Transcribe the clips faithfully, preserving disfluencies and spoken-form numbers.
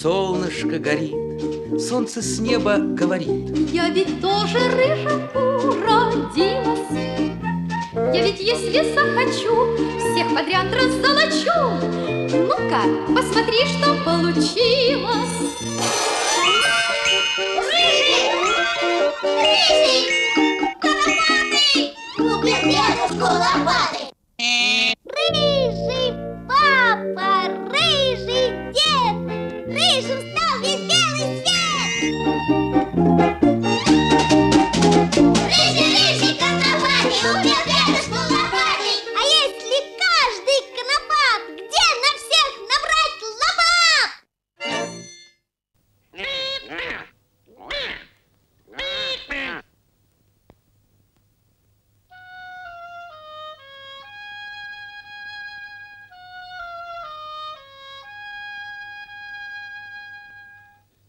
Солнышко горит, солнце с неба говорит. Я ведь тоже рыженькую родилась. Я ведь, если захочу, всех подряд раззолочу. Ну-ка, посмотри, что получилось. Рыжий! Рыжий! Лопатой! Убил дедушку лопатой! Рыжий папа, рыжий дед! Рыжим стал весь белый свет! Рыжий, рыжий, конопатый, убил дедушку лопатой! А если каждый конопат, где на всех набрать лопат?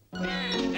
Thank you.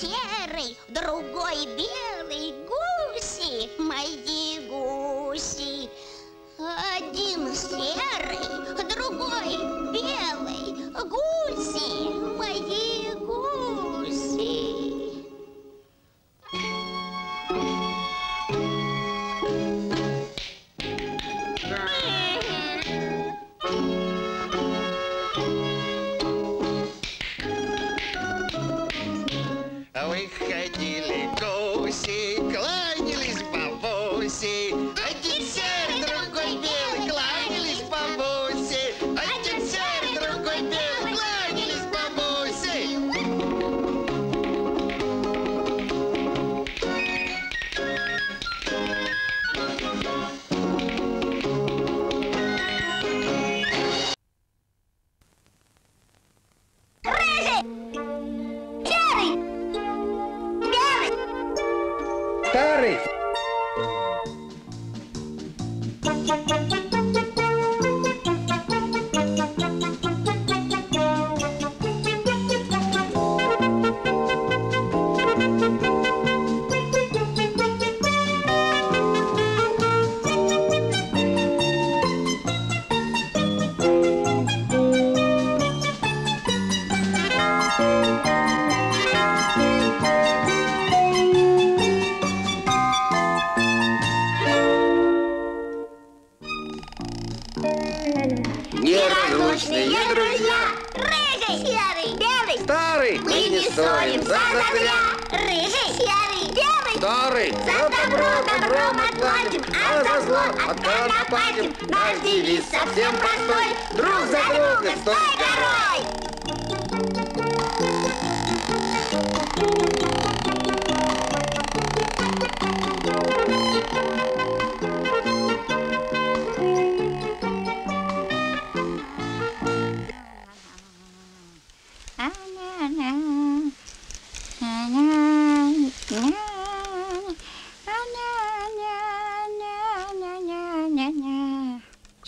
серый, другой белый. Гуси, мои гуси. Один серый, другой белый. Гуси, мои гуси. Выходили гуси, кланялись бабуси. Один серый, другой белый, кланялись бабуси. Один серый, другой белый, кланялись бабуси. Рыжий! Старый! Неразлучные друзья, рыжий, серый, белый, старый, мы не ссоримся зазря. Рыжий, серый, белый, старый, за добро добром отплатим, а за зло от конопатим. Наш девиз совсем простой, друг за друга стой горой.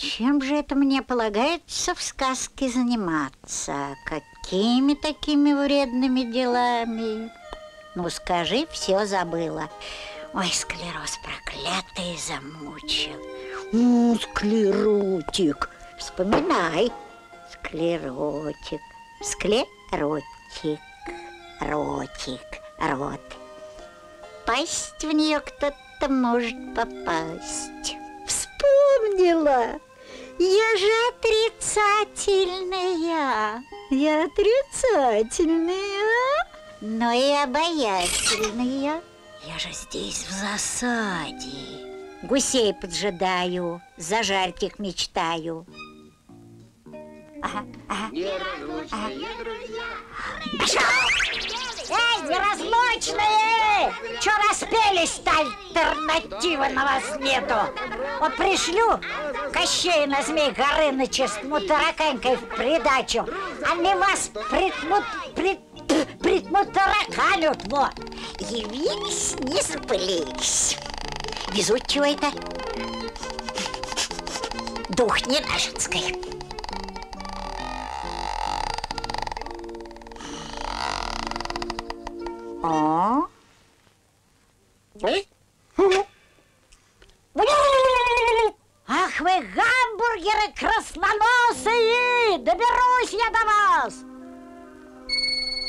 Чем же это мне полагается в сказке заниматься? Какими такими вредными делами? Ну, скажи, все забыла. Ой, склероз проклятый замучил. Ну, склеротик, вспоминай. Склеротик, склеротик, ротик, рот. Пасть в нее кто-то может попасть. Вспомнила! Я же отрицательная. Я отрицательная, но и обаятельная. Я же здесь в засаде. Гусей поджидаю, зажарь их мечтаю. Ага, ага. Неразлучные друзья. Пошел! Эй, неразлучные! Че распелись-то? Альтернативы на вас нету. Вот пришлю Кощей на Змей Горыныча с Тьмутараканькой в придачу. Они вас притмут... прит... притмутараканют, вот. Явились, не запылились. Везут чего это? Дух ненашинской. О. Ах вы, гамбургеры красноносые! Доберусь я до вас!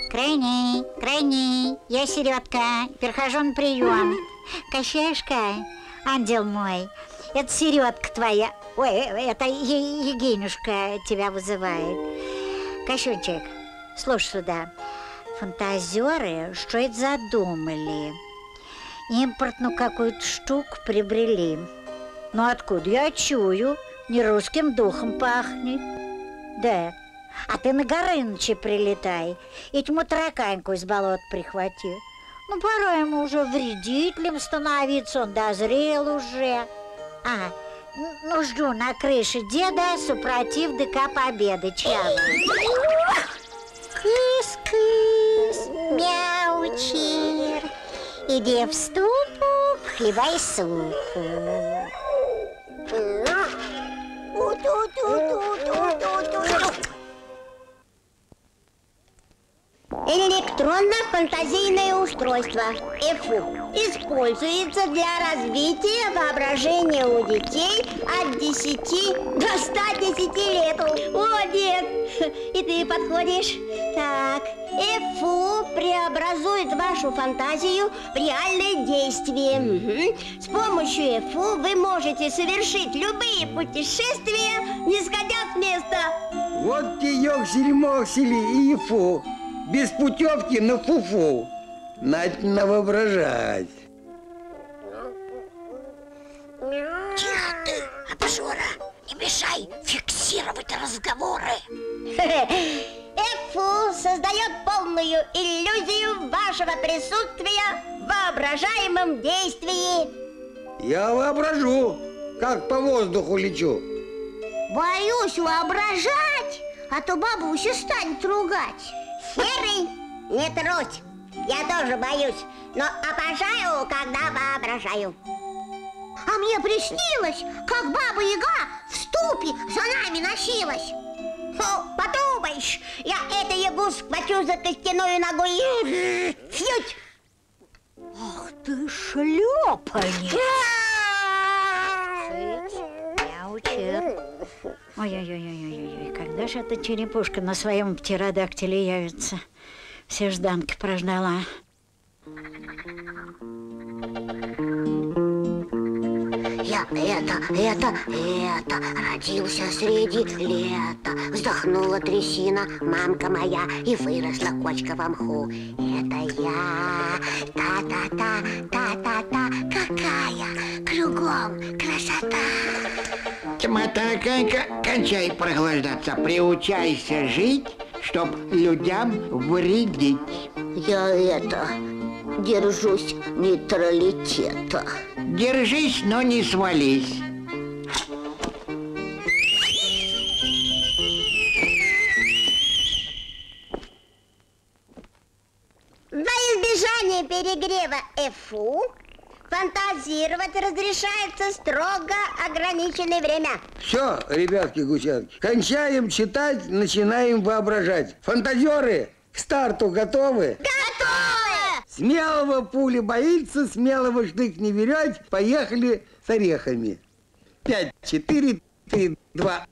Крайний, крайний, я Середка, перехожу на прием. Кощашка, ангел мой, это Середка твоя, ой, это Егинюшка тебя вызывает. Кощунчик, слушай сюда. Фантазеры, что это задумали? Импортную какую-то штуку приобрели. Но откуда? Я чую, не русским духом пахнет. Да. А ты на Горыныча прилетай и Тьмутараканьку из болот прихвати. Ну, пора ему уже вредителем становиться, он дозрел уже. А, ну, жду на крыше деда, супротив ДК Победы. Чао. Кыс-кыс, мяучир, иди в ступу, хлебай супу. Электро. электронно-фантазийное устройство ЭФУ используется для развития воображения у детей от десяти до ста десяти лет. О, нет! И ты подходишь. Так, ЭФУ преобразует вашу фантазию в реальное действие. Угу. С помощью ЭФУ вы можете совершить любые путешествия, не сходя с места. Вот теёк-серемоксели и ЭФУ. Без путевки на фуфу. Надо навоображать. Тихо ты, обжора. Не мешай фиксировать разговоры. ЭФУ создает полную иллюзию вашего присутствия в воображаемом действии. Я воображу, как по воздуху лечу. Боюсь воображать, а то бабуся станет ругать. Серый, не труть. Я тоже боюсь, но обожаю, когда воображаю. А мне приснилось, как Баба-Яга в ступе за нами носилась. О, подумаешь, я эту ягу схвачу за костяную ногу и фьють. Ах ты шлёпанец. Ой-ой-ой-ой-ой, когда же эта черепушка на своем птеродактиле явится? Все жданки прождала. Я это, это, это, родился среди лета. Вздохнула трясина, мамка моя, и выросла кочка во мху. Это я, та-та-та, та-та-та, какая кругом красота. Тьмутаракань-ка, кончай прохлаждаться, приучайся жить, чтоб людям вредить. Я это, держусь нейтралитета. Держись, но не свались. Во избежание перегрева ЭФУ фантазировать разрешается строго ограниченное время. Все, ребятки-гусятки, кончаем читать, начинаем воображать. Фантазеры, к старту готовы? Готовы! Смелого пули боится, смелого штык не берет. Поехали с орехами. Пять, четыре, три, два,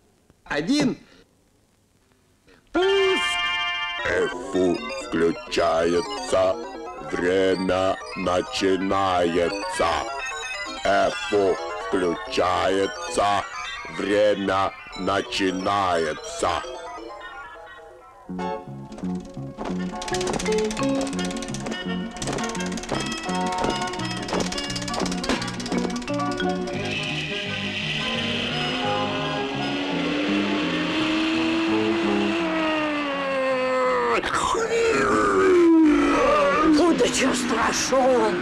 один. ЭФУ включается. Время начинается. ЭФУ включается. Время начинается. Чего страшен?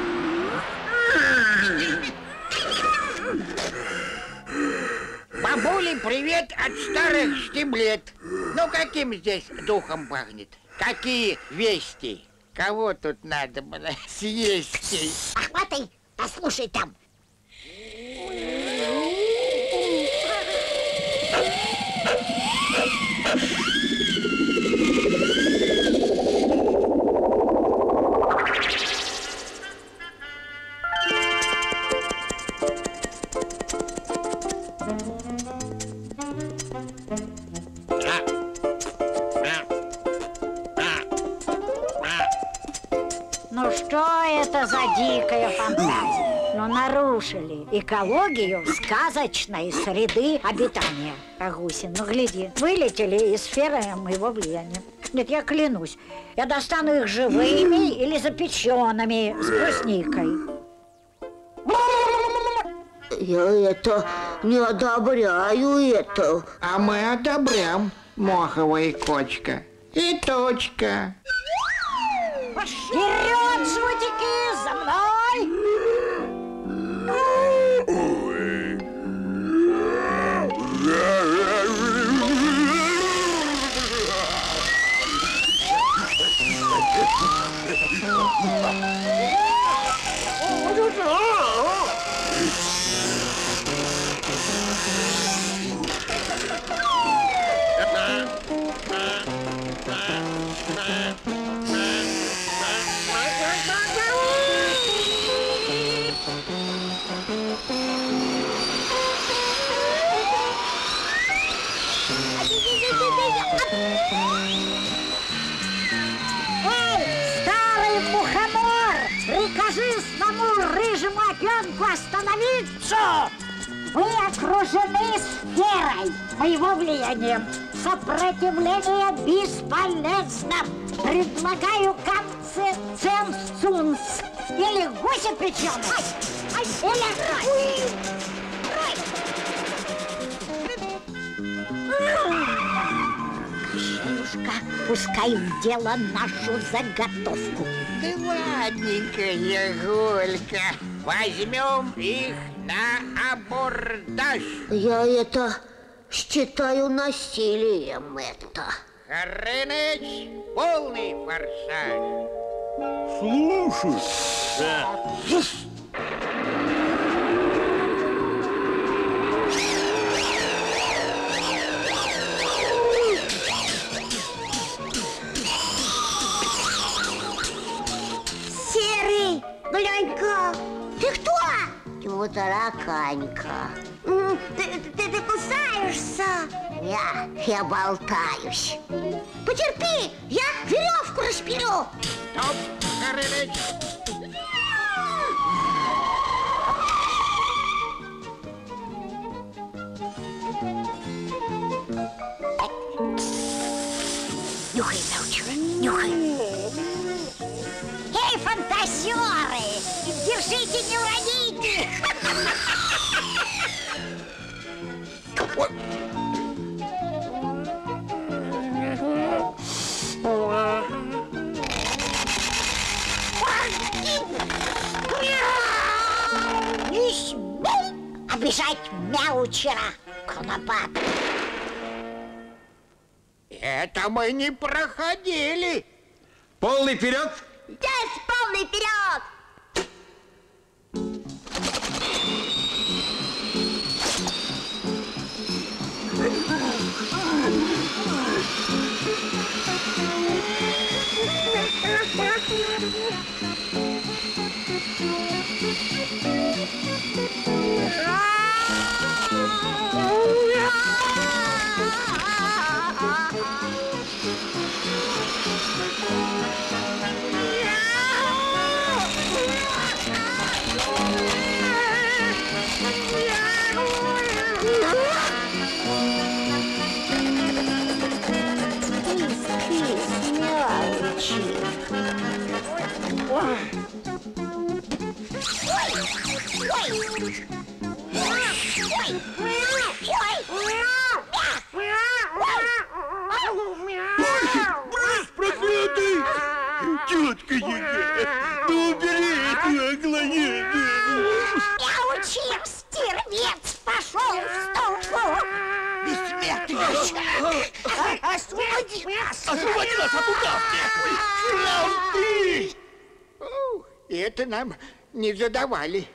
Бабуле привет от старых штиблет. Ну каким здесь духом пахнет? Какие вести? Кого тут надо было съесть? Ахватай, послушай там. Ну что это за дикая фантазия? Ну нарушили экологию сказочной среды обитания. А гуси, ну гляди, вылетели из сферы моего влияния. Нет, я клянусь, я достану их живыми или запеченными с брусникой. Я это не одобряю это. А мы одобрям, моховая кочка и точка. Вперед, жмутики, за мной! Эй, старый мухомор, прикажи самому рыжему опенку остановиться! Вы окружены сферой моего влияния. Сопротивление бесполезно. Предлагаю конценсус. Или гуси причем. Кощеюшка, пускай в дело нашу заготовку. Да ладненько, Ягулька. Возьмем их на абордаж. Я это считаю насилием это. Хрыныч, полный форсаж. Слушай, да. Серый, глянь-ка, ты кто? Тьмутараканька. Ты, ты, ты, ты кусаешься? Я, я болтаюсь. Потерпи, я веревку распилю. Стоп, Горыныч! Нюхай, научила, нюхай. Эй, фантазеры! Держите, не уроните! Не смей обижать мяучера, Конопат. Это мы не проходили. Полный вперед? Здесь полный вперед! Тетка Еге, ну убери эти оклонения. Я учил, стервец пошел в столбу. Бессмертный! Освободи нас! Освободи нас от удавки! Ух, это нам не задавали.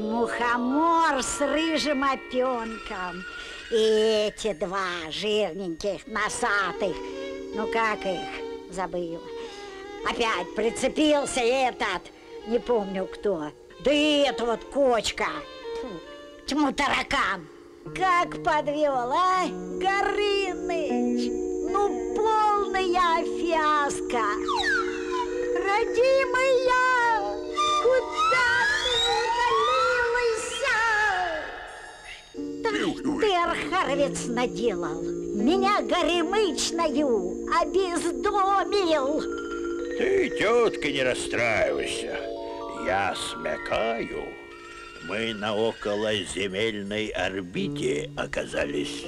Мухомор с рыжим опенком. И эти два жирненьких, носатых. Ну как их? Забыла. Опять прицепился этот, не помню кто. Да и эта вот кочка. Тьмутаракань. Как подвел, а, Горыныч? Ну полная фиаско. Родимая, куда? Ты, архаровец, наделал. Меня горемычною обездомил. Ты, тетка, не расстраивайся. Я смекаю. Мы на околоземельной орбите оказались.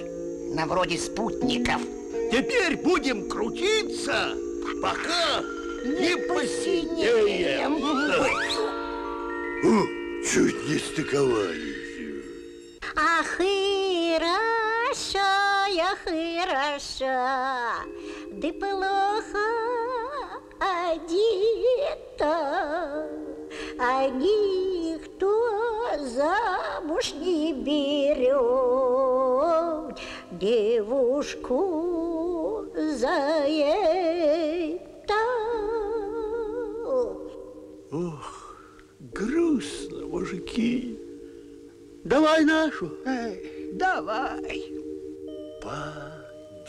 на вроде спутников. Теперь будем крутиться, пока не посинеем. О, чуть не стыковались. Ах, и хорошо, ах, и хорошо, да плохо одета, а никто замуж не берет девушку за это. Ох, грустно, мужики. Давай нашу. Эй, давай. По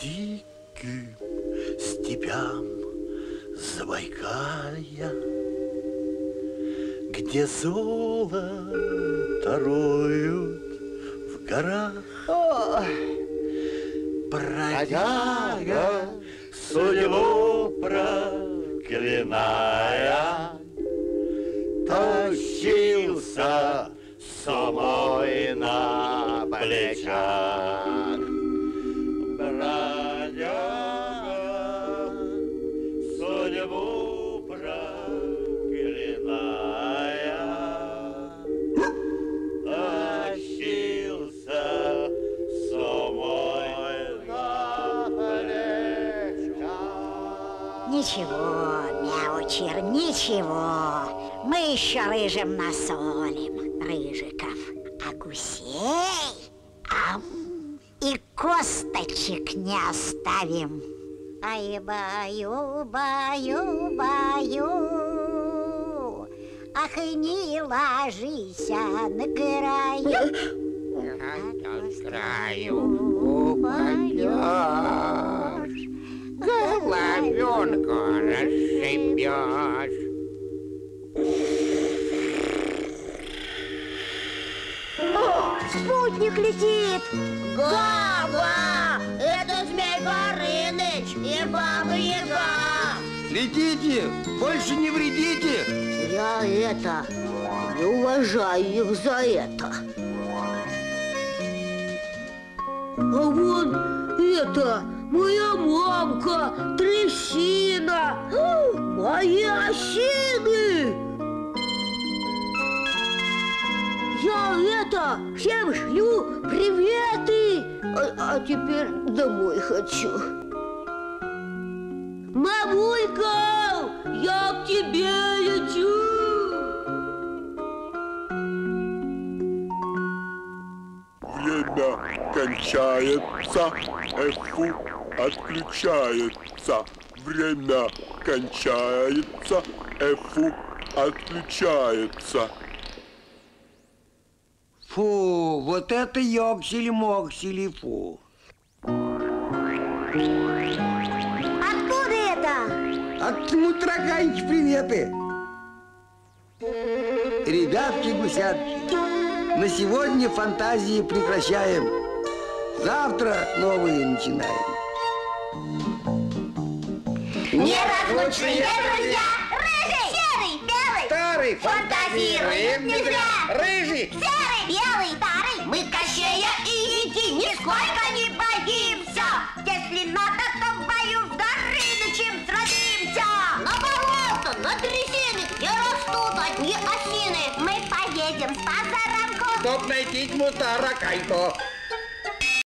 диким степям Забайкалья, где золото роют в горах, о, бродяга, судьбу проклиная, тащился собой на плечах. Бродяга, судьбу проклиная, тащился собой на плечах. Ничего, мяучер, ничего, мы еще рыжим насолим, рыжиков, а гусей, ам. И косточек не оставим. Ай, баю, баю, баю, ах, и не ложись на краю, на краю упадешь, головенку расшибешь. Спутник летит! Га-га! Это Змей Горыныч и Баба-Яга! Летите! Больше не вредите! Я это... не уважаю их за это. А вон это... моя мамка! Трещина! Мои ощины! Я это всем шлю приветы, а, а теперь домой хочу. Мамулька, я к тебе лечу. Время кончается, ЭФУ отключается. Время кончается, ЭФУ отключается. Фу, вот это ёксели-моксели, фу. Откуда это? От Тьмутаракань приветы. Ребятки-гусятки, на сегодня фантазии прекращаем. Завтра новые начинаем. Неразлучные друзья! Рыжий! Серый! Белый! Старый! Фантазируем нельзя! Рыжий! Серый! Белый, старый, мы Кощея и Ики нисколько не боимся. Если надо, то в бою с Горынычем сразимся. На болото, на трясины не растут одни осины. Мы поедем с позаранку, чтоб найти Тьмутараканьку.